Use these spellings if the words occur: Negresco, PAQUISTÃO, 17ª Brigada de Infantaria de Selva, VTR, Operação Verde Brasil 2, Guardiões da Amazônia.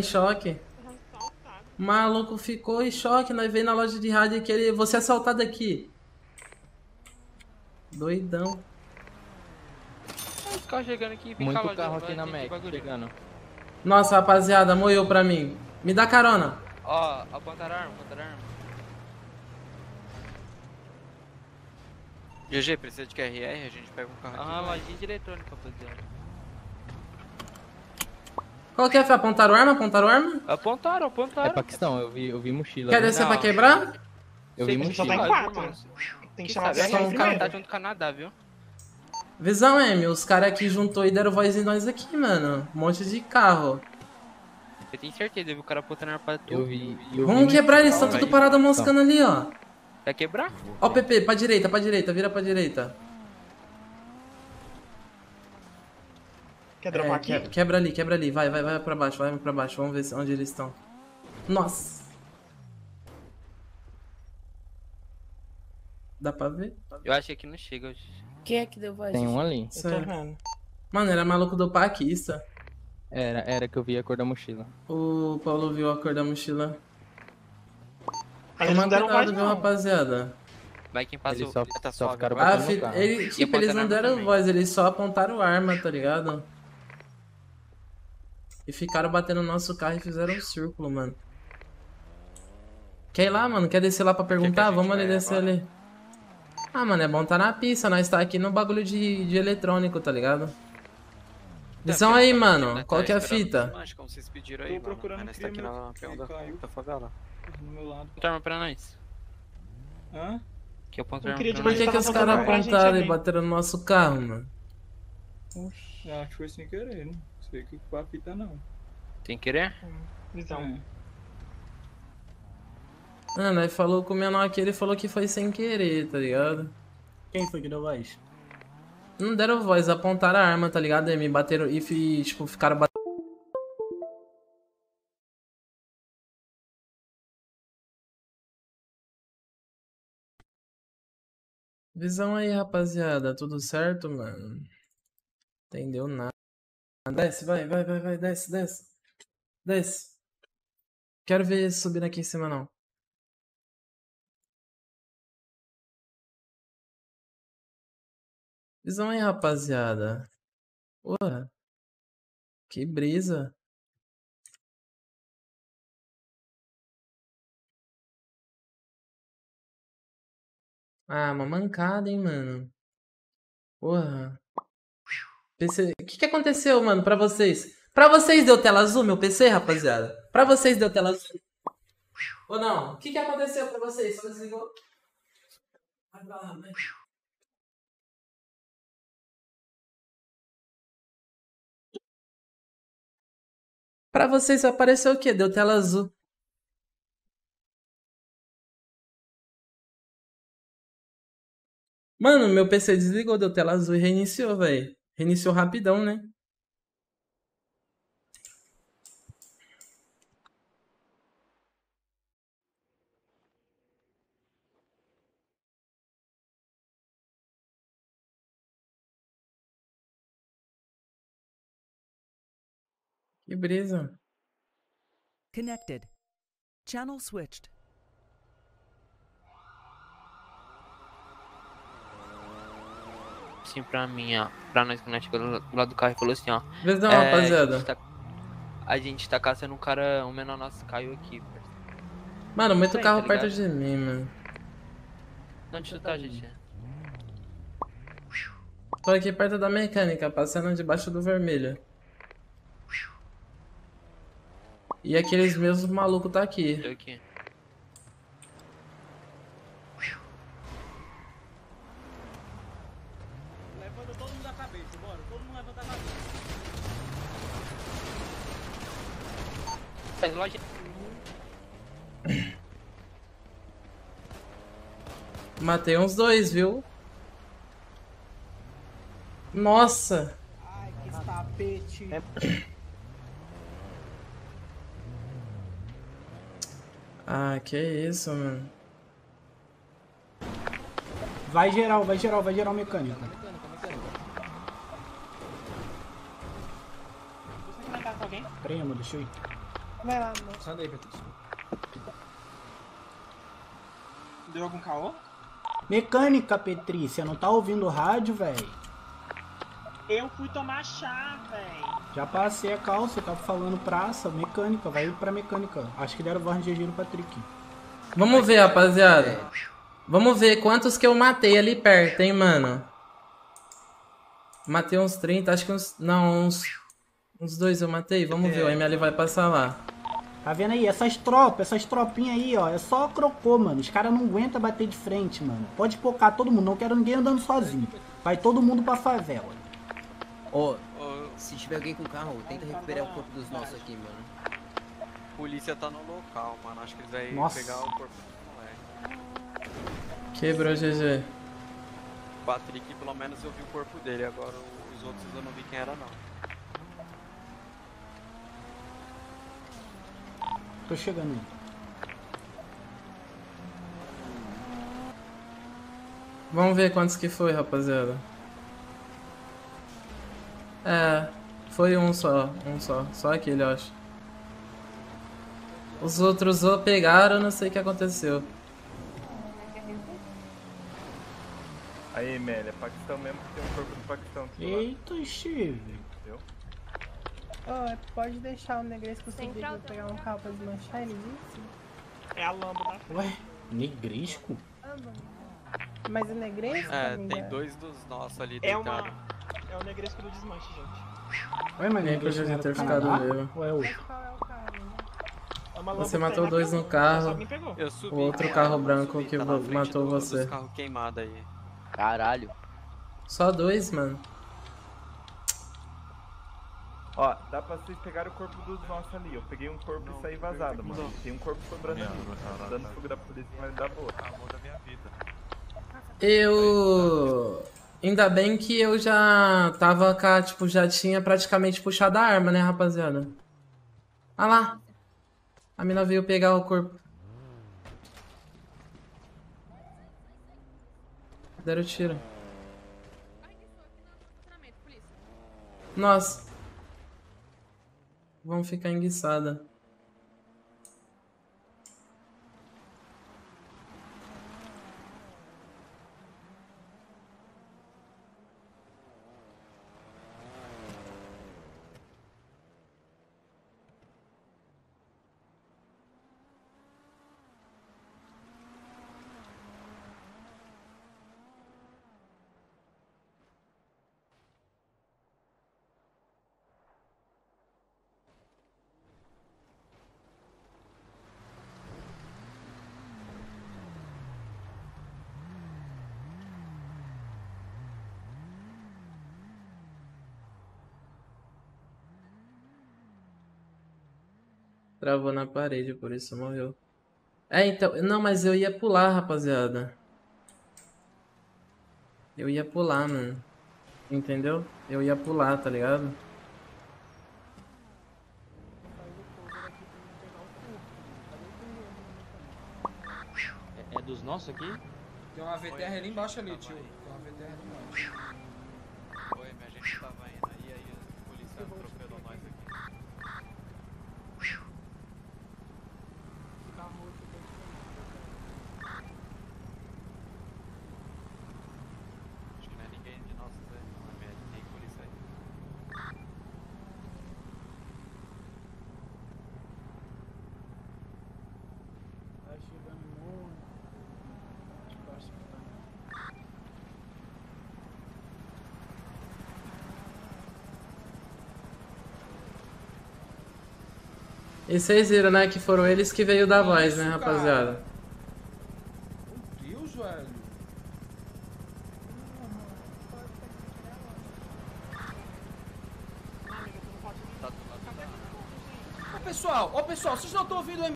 em choque. O maluco ficou em choque, nós veio na loja de rádio e ele... Você é assaltado aqui. Doidão. Os carros chegando aqui, muito carro lá, aqui na Mac, chegando. Nossa, rapaziada, morreu pra mim. Me dá carona. Ó, apontar a arma, apontar a arma. GG, precisa de QRR, a gente pega um carro aqui. Ah, lojinha de eletrônica, rapaziada. Qual que é, foi? Apontaram arma? Apontaram arma? Apontaram, apontaram. É Paquistão, eu vi mochila. Quer descer pra quebrar? Eu vi mochila. Só tá em 4. Tem que chamar o cara tá junto do Canadá, viu? Visão, M, os caras aqui juntou e deram voz em nós aqui, mano. Um monte de carro. Eu tenho certeza, eu vi o cara apontando arma pra tudo. Vamos quebrar, eles estão tudo parado moscando ali, ó. Quer quebrar? Ó o PP, pra direita, vira pra direita. Quer dropar aqui? Quebra ali, vai pra baixo, vamos ver onde eles estão. Nossa! Dá pra ver? Eu acho que aqui não chega. Quem é que deu voz? Tem um ali. Mano, era maluco do Paquista. Era que eu vi a cor da mochila. O Paulo viu a cor da mochila. Eles não deram voz, viu, rapaziada? Vai quem passou, ele só ficaram batendo no carro. Tipo, eles não deram voz, eles só apontaram arma, tá ligado? E ficaram batendo no nosso carro e fizeram um círculo, mano. Quer ir lá, mano? Quer descer lá pra perguntar? Vamos ali descer ali. Ah, mano, é bom tá na pista, nós tá aqui no bagulho de eletrônico, tá ligado? Visão aí, mano. Qual que é a fita? Como vocês pediram aí, mano. Nós tá aqui na favela. Do meu lado. Aponta arma pra nós. Hã? Que eu Por que os caras apontaram e bateram no nosso carro, mano? Oxi, acho que foi sem querer, né? Sei que o papi tá não. Tem que querer? Então. Mano, aí falou com o menor aqui, ele falou que foi sem querer, tá ligado? Quem foi que deu voz? Não deram voz, apontaram a arma, tá ligado? E me bateram e tipo, ficaram batendo. Visão aí, rapaziada, tudo certo, mano? Entendeu nada. Desce, vai, desce. Quero ver ele subindo aqui em cima, não. Visão aí, rapaziada. Porra. Que brisa. Ah, uma mancada, hein, mano. Porra. PC... O que aconteceu, mano, pra vocês? Pra vocês deu tela azul, meu PC, rapaziada? Pra vocês deu tela azul? Ou não? O que aconteceu pra vocês? Só desligou? Vai pra lá, vai. Pra vocês apareceu o quê? Deu tela azul. Mano, meu PC desligou, deu tela azul e reiniciou, velho. Reiniciou rapidão, né? Que brisa. Connected. Channel switched. Assim pra mim, ó, pra nós que nós chegamos do lado do carro e falou assim, ó. Visão, rapaziada. A gente tá caçando um cara, um menor nosso caiu aqui, parceiro. Mano, muito aí, carro tá perto de mim, mano. Onde tu tá, gente? Tô aqui perto da mecânica, passando debaixo do vermelho. E aqueles mesmos malucos tá aqui. Eu aqui. Matei uns dois, viu? Nossa! Ai, que tapete! Ah, que isso, mano. Vai geral, mecânico. Primo, deixa eu ir. Vai lá, amor. Sai daí, Beto. Deu algum caô? Mecânica, Petrícia, não tá ouvindo o rádio, velho? Eu fui tomar chá, velho. Já passei a calça, tava falando praça, mecânica, vai pra mecânica. Acho que deram voz de GG no Patrick. Vamos ver, rapaziada. Vamos ver quantos que eu matei ali perto, hein, mano. Matei uns 30, acho que uns... Não, uns dois eu matei. Vamos ver, o ML vai passar lá. Tá vendo aí? Essas tropinhas aí, ó. É só crocô, mano. Os caras não aguentam bater de frente, mano. Pode pocar todo mundo. Não quero ninguém andando sozinho. Vai todo mundo pra favela. Ó, se tiver alguém com carro, tenta recuperar o corpo dos nossos aqui, mano. A polícia tá no local, mano. Acho que eles vão pegar o corpo do moleque. Quebrou, GG. O Patrick, pelo menos eu vi o corpo dele. Agora os outros eu não vi quem era, não. Tô chegando aí. Vamos ver quantos que foi, rapaziada. É, foi um só. Só aquele, eu acho. Os outros ou pegaram, não sei o que aconteceu. Aí, Mélia, é Paquistão mesmo, que tem um corpo do Paquistão. Eita, Steve. Oh, pode deixar o Negresco subir pra pegar um carro pra desmanchar, ele disse? É a lamba da frente. Ué, Negresco? Mas o Negresco? É, tem dois dos nossos ali dentro. É o Negresco do desmanche, gente. Ué, mas Negresco já ter ficado meu. Ué, o carro? Você matou dois no carro, o outro carro branco que matou você. Caralho. Só dois, mano. Ó, dá pra vocês pegarem o corpo dos nossos ali. Eu peguei um corpo e saí vazado, mano. Tem um corpo sobrando ali. Tá dando fogo da polícia, mas dá boa. Amor da minha vida. Eu... Ainda bem que eu já tava cá, tipo, já tinha praticamente puxado a arma, né, rapaziada? Ah lá! A mina veio pegar o corpo. Deram tiro. Nossa. Vão ficar enguiçada. Travou na parede, por isso morreu. É, então... Não, mas eu ia pular, rapaziada. Eu ia pular, mano. Entendeu? Eu ia pular, tá ligado? É dos nossos aqui? Tem uma VTR ali embaixo ali, tio. Tem uma VTR ali embaixo. Oi, minha gente tava indo aí, aí o policial atropelou nós aqui. E vocês viram, né, que foram eles que veio da voz, né, rapaziada? Meu Deus, velho. Ô, pessoal, vocês não estão ouvindo o